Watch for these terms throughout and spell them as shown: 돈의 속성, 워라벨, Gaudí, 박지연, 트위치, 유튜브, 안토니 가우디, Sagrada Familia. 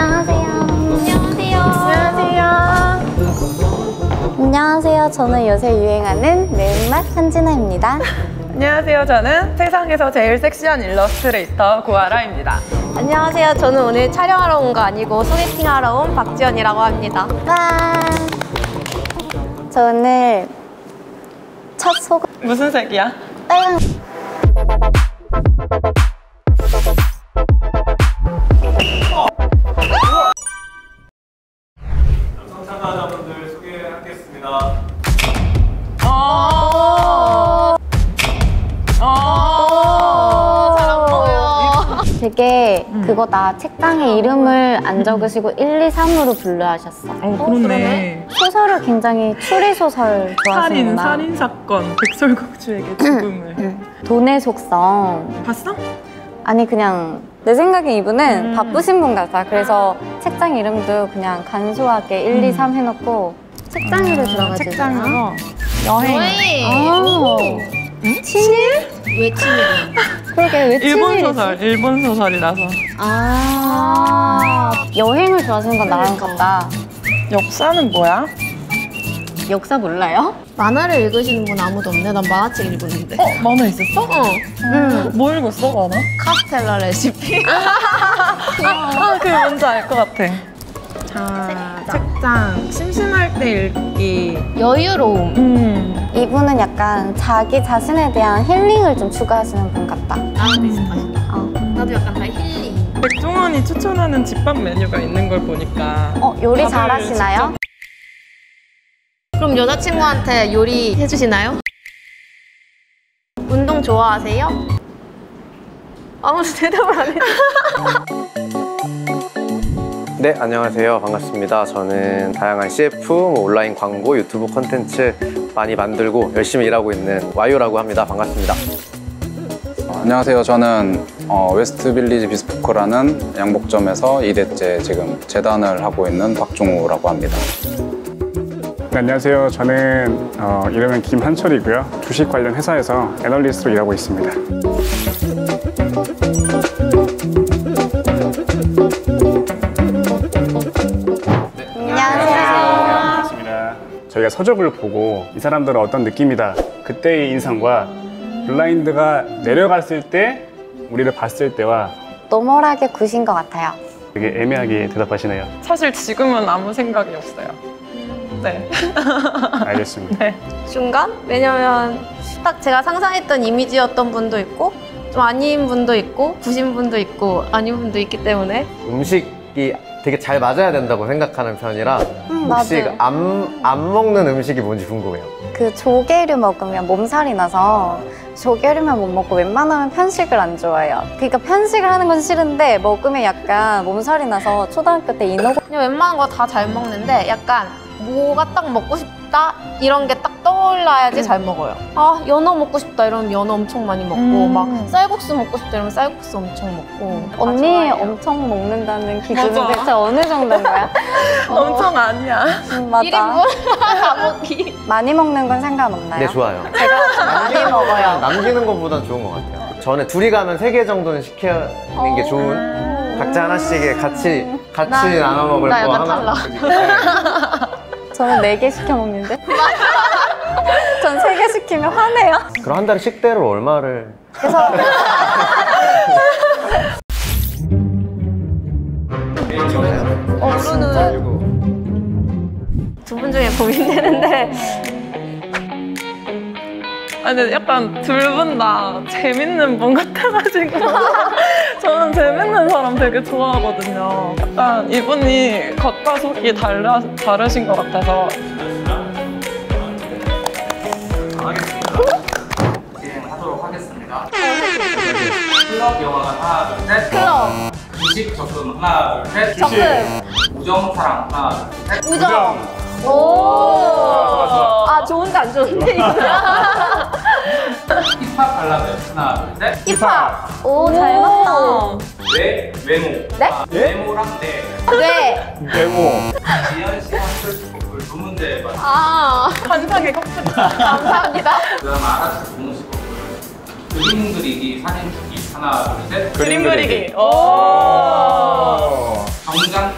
안녕하세요. 안녕하세요. 안녕하세요. 안녕하세요. 저는 요새 유행하는 매운맛 한진아입니다. 안녕하세요. 저는 세상에서 제일 섹시한 일러스트레이터 고아라입니다. 안녕하세요. 저는 오늘 촬영하러 온 거 아니고 소개팅하러 온 박지연이라고 합니다. 와. 저 오늘 첫 소금 무슨 색이야? 빨강. 남성 참가자분들 소개하겠습니다. 되게 그거다. 책상에 이름을 안 적으시고 1, 2, 3으로 분류하셨어. 그러네. 소설을 굉장히 추리소설 좋아하시는구나. 살인사건, 백설공주에게 죽음을. 돈의 속성. 봤어? 아니 그냥 내 생각에 이분은 바쁘신 분 같아. 그래서 책장 이름도 그냥 간소하게 1, 2, 3 해놓고 책장 위로 들어가지. 책장으로. 여행. 친일? 왜 친일이야? 그러게 왜 친일이지? 일본 소설이라서. 아, 여행을 좋아하시는 건 나랑 같다. 역사는 뭐야? 역사 몰라요? 만화를 읽으시는 분 아무도 없네. 난 만화책 읽었는데. 만화 있었어? 뭐 읽었어? 만화? 카스텔라 레시피. 그 뭔지 알 것 같아. 자, 책장. 심심할 때 읽기. 여유로움. 이분은 약간 자기 자신에 대한 힐링을 좀 추구하시는 분 같다. 비슷하시다. 나도 약간 다 힐링. 백종원이 추천하는 집밥 메뉴가 있는 걸 보니까 요리 잘하시나요? 그럼 여자친구한테 요리 해주시나요? 운동 좋아하세요? 아무도 대답을 안 해요. 네, 안녕하세요. 반갑습니다. 저는 다양한 CF, 온라인 광고, 유튜브 콘텐츠 많이 만들고 열심히 일하고 있는 와유라고 합니다. 반갑습니다. 안녕하세요. 저는 웨스트빌리지 비스포크라는 양복점에서 2대째 지금 재단을 하고 있는 박종우라고 합니다. 네, 안녕하세요. 저는 이름은 김한철이고요. 주식 관련 회사에서 애널리스트로 일하고 있습니다. 저희가 서적을 보고 이 사람들은 어떤 느낌이다, 그때의 인상과 블라인드가 내려갔을 때 우리를 봤을 때와 노멀하게 구신 것 같아요. 되게 애매하게 대답하시네요. 사실 지금은 아무 생각이 없어요. 네. 알겠습니다. 네. 중간? 왜냐면 딱 제가 상상했던 이미지였던 분도 있고 좀 아닌 분도 있고 구신 분도 있고 아닌 분도 있기 때문에 음식이 되게 잘 맞아야 된다고 생각하는 편이라 혹시 안 먹는 음식이 뭔지 궁금해요. 그 조개류 먹으면 몸살이 나서 조개류만 못 먹고 웬만하면 편식을 안 좋아해요. 그러니까 편식을 하는 건 싫은데 먹으면 약간 몸살이 나서 초등학교 때 그냥 웬만한 거 다 잘 먹는데 약간 뭐가 딱 먹고 싶다 이런 게 딱 떠올라야지 잘 먹어요. 아, 연어 먹고 싶다 이러면 연어 엄청 많이 먹고 막 쌀국수 먹고 싶다 이러면 쌀국수 엄청 먹고. 언니 엄청 먹는다는 기준은 대체 어느 정도인 거야? 엄청 아니야. 맞아. 1인분 다 먹기. 많이 먹는 건 상관없나요? 네, 좋아요. 제가 많이 먹어요. 남기는 것보단 좋은 것 같아요. 전에 둘이 가면 3개 정도는 시키는 게 좋은. 각자 하나씩 같이 나눠 먹을 거 하나. 나 약간 탈락. 저는 4개 시켜 먹는데? 전 3개 시키면 화내요. 그럼 한 달에 식대로 얼마를? 그래서 저는 두 분 중에 고민되는데 근데 약간 둘 분 다 재밌는 분 같아가지고 저는 재밌는 사람 되게 좋아하거든요. 약간 이분이 겉과 속이 다르신 것 같아서. 진행하도록 하겠습니다. 클럽 영화관 하나 둘 셋. 클럽. 주식 적금 하나 둘 셋. 적금. 우정 사랑 하나 둘 셋. 우정. 오! 아, 좋은데 안 좋은데? 힙합 발라드 하나, 둘, 셋. 힙합! 오, 잘 맞다. 외모. 네? 아, 외모랑 외모. 지연 씨랑 풀스톱을 문제 맞죠? 아, 감사하게 컵스톱. 감사합니다. 그 다음 아라스 공식법을 그림 그리기, 사진 찍기 하나, 둘, 셋. 그림 그리기. 오! 정장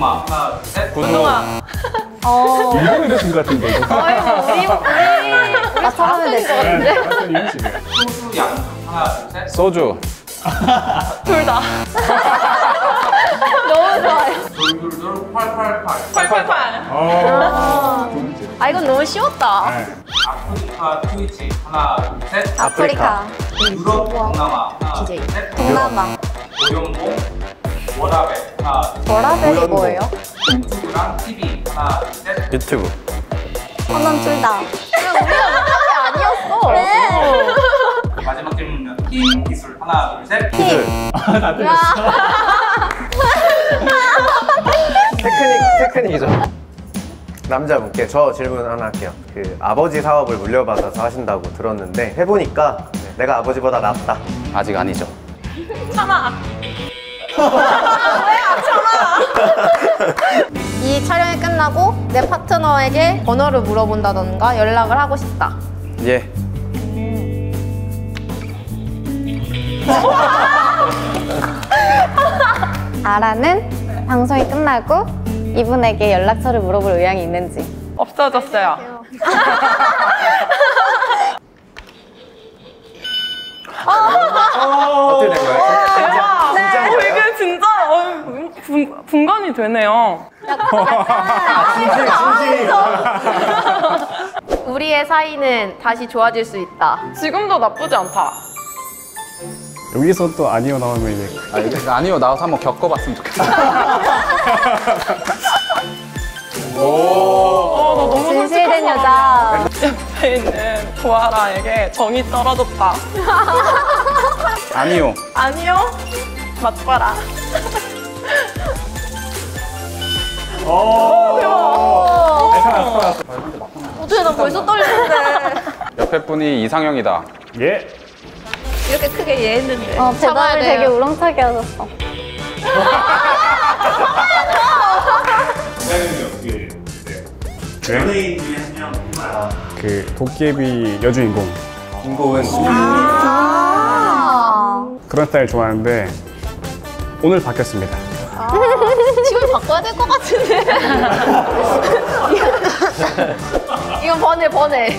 고구마 하나 둘셋 고구마. 일본에 계신 것 같은데 이거. 우리 맞춰하면 될 것 같은데. 소주 양 하나 둘셋 소주. 둘 다. 너무 좋아요. 돌돌돌 팔팔팔. 팔팔팔. 아 이건 너무 쉬웠다. 네. 아프리카 트위치 하나 둘셋 아프리카. 유럽 동남아 하나 둘셋 동남아. 고용봉 워라벨 하나 둘셋 워라벨이 뭐예요? 유튜브랑 TV 하나 둘셋 유튜브. 난 둘 다. 우리가 못한 게 아니었어. 그래. 마지막 질문은 힘 기술 하나 둘셋 기술. 다 틀렸어. 테크닉이죠. 남자분께 저 질문 하나 할게요. 그 아버지 사업을 물려받아서 하신다고 들었는데 해보니까 내가 아버지보다 낫다. 아직 아니죠. 참아. 왜 안 참아? 이 촬영이 끝나고 내 파트너에게 번호를 물어본다던가 연락을 하고 싶다. 예. 아라는 방송이 끝나고 이분에게 연락처를 물어볼 의향이 있는지. 없어졌어요. 어떻게 된 거예요? 진짜 분간이 되네요. 진심이다. 우리의 사이는 다시 좋아질 수 있다. 지금도 나쁘지 않다. 여기서 또 아니요 나오면 이제 아니요 나와서 한번 겪어봤으면 좋겠어. 오, 나 너무 진실된 여자. 옆에 있는 보아라에게 정이 떨어졌다. 아니요. 아니요. 맞봐라. 오, 대박. 어떻게 나 벌써 떨리는데. 옆에 분이 이상형이다. 예. 이렇게 크게 예 했는데. 대답을 되게 우렁차게 하셨어. 연예인 중에 한 명 누구야? 그 도깨비 여주인공. 인공은. 그런 스타일 좋아하는데 오늘 바뀌었습니다. 지금 바꿔야 될 것 같은데. 이건 번해.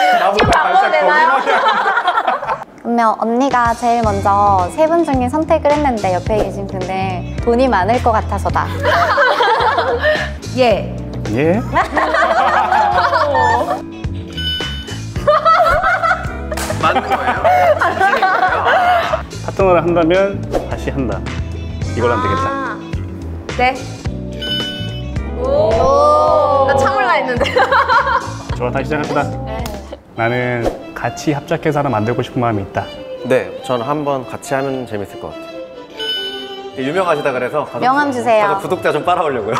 지금 바꿔도 되나요? 분명 언니가 제일 먼저 세 분 중에 선택을 했는데 옆에 계신 분들 돈이 많을 것 같아서다. 예. 예? 맞는 거예요? 파트너를 한다면 다시 한다. 이걸 안 되겠다. 네. 오. 나 참을라 했는데. 좋아, 다시 시작합시다. 네. 나는 같이 합작해서 하나 만들고 싶은 마음이 있다. 네, 저는 한번 같이 하면 재밌을 것 같아요. 유명하시다 그래서 가서 명함 주세요. 가서 구독자 좀 빨아오려고요.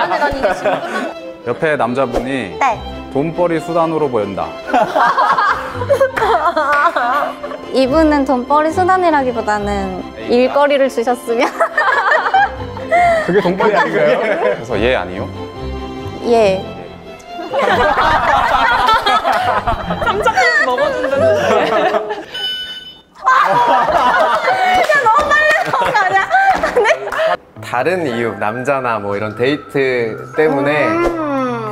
근데 난 이게 지금 끝난 거. 옆에 남자분이 네. 돈벌이 수단으로 보인다. 이분은 돈벌이 수단이라기보다는 에이, 일거리를 주셨으면. 그게 돈벌이 아닌가요? 그래서 예 아니요? 예. 삼척까지 먹어준다는데. 진짜 너무 빨리 나온 거 아니야? 다른 이유, 남자나 뭐 이런 데이트 때문에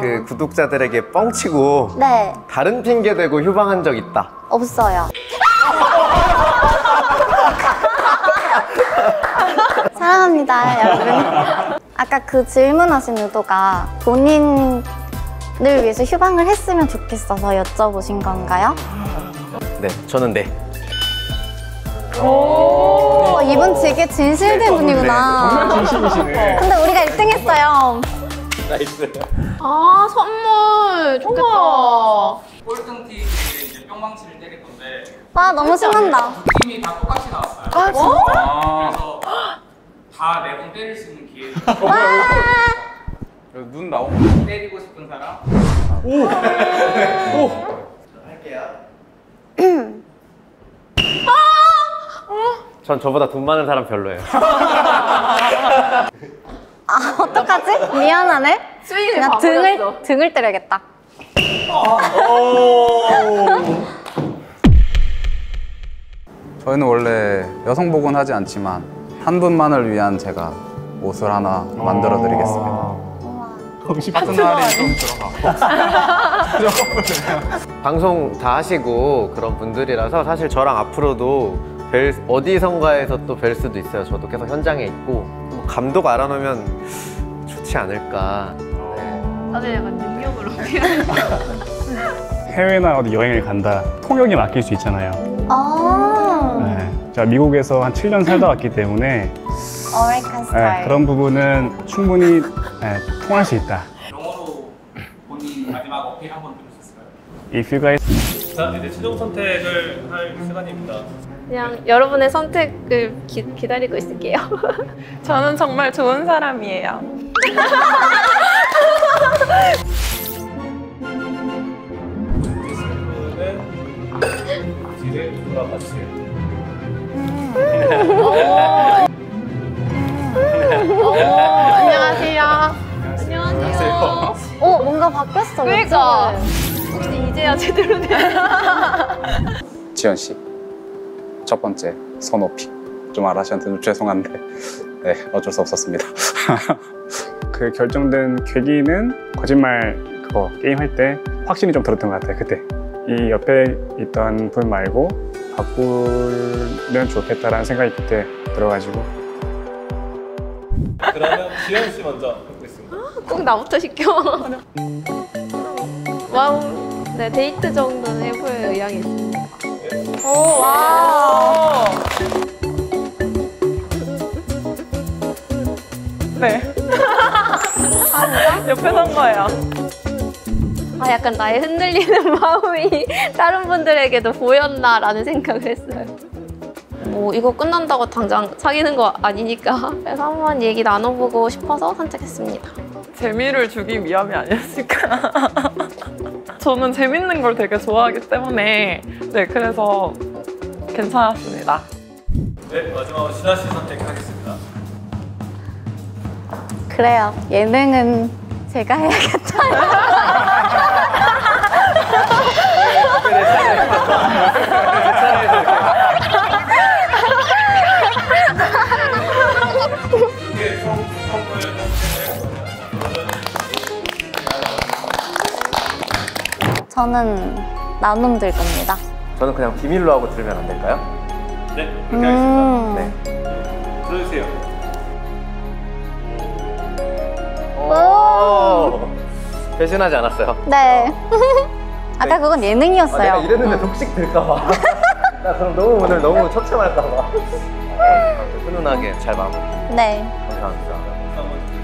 그 구독자들에게 뻥치고 네. 다른 핑계 대고 휴방한 적 있다? 없어요. 사랑합니다, 여러분. 아까 그 질문하신 의도가 본인을 위해서 휴방을 했으면 좋겠어서 여쭤보신 건가요? 네, 저는 네. 오, 이분 되게 진실된 분이구나. 네, 정말 진심이시네. 근데 우리가 1등 했어요. 나이스. 아, 선물 좋겠다. 꼴등팀이 이제 뿅망치를 때릴 건데. 와, 너무 신난다. 팀이 다 똑같이 나왔어요. 아, 진짜? 그래서 다 네 번 때릴 수 있는 기회. 눈 나오고 때리고 싶은 사람? 오! 오! 할게요. 전 저보다 돈 많은 사람 별로예요. 아, 어떡하지? 미안하네? 나 등을 때려야겠다. 저희는 원래 여성복은 하지 않지만 한 분만을 위한 제가 옷을 하나 만들어 드리겠습니다. 같은 날에 좀 들어가. 방송 다 하시고 그런 분들이라서 사실 저랑 앞으로도 뵐, 어디선가에서 또 뵐 수도 있어요. 저도 계속 현장에 있고 감독 알아놓으면 좋지 않을까. 다들 약간 능력으로. 해외나 어디 여행을 간다, 통역이 맡길 수 있잖아요. 네, 제가 미국에서 한 7년 살다 왔기 때문에 그런 부분은 충분히 통할 수 있다. 영어로 본인 마지막 어필 한번 들으셨을까요? If you guys... 자, 이제 최종 선택을 할 시간입니다. 그냥 여러분의 선택을 기다리고 있을게요. 저는 정말 좋은 사람이에요. 안녕하세요. 안녕하세요. 어, 뭔가 바뀌었어. 그러니까. 혹시 이제야 제대로 돼. 지연 씨, 첫 번째 선호픽. 좀 아라씨한테 좀 죄송한데, 네, 어쩔 수 없었습니다. 그 결정된 계기는 거짓말 그거 게임 할 때 확신이 좀 들었던 것 같아요. 그때 이 옆에 있던 분 말고 바꾸면 좋겠다라는 생각이 그때 들어가지고. 그러면 지현 씨 먼저 해보겠습니다. 꼭 나부터 시켜. 와우. 네, 데이트 정도는 해볼 의향이 있습니다. 오, 와우. 네. 옆에서 한 거예요. 아, 약간 나의 흔들리는 마음이 다른 분들에게도 보였나라는 생각을 했어요. 뭐 이거 끝난다고 당장 사귀는 거 아니니까. 그래서 한번 얘기 나눠보고 싶어서 선택했습니다. 재미를 주기 위함이 아니었을까. 저는 재밌는 걸 되게 좋아하기 때문에 네, 그래서 괜찮았습니다. 네, 마지막으로 신아 씨 선택하겠습니다. 그래요, 예능은 제가 해야겠다. 저는 나눔 될 겁니다. 저는 그냥 비밀로 하고 들으면 안 될까요? 네, 그렇게 하겠습니다. 네, 들어주세요. 오, 배신하지 않았어요? 네. 아까 그건 예능이었어요. 아, 내가 이랬는데 독식 들까봐. 나 그럼 너무 오늘 너무 처참할까봐. 훈훈하게 잘 마무리. 네. 감사합니다.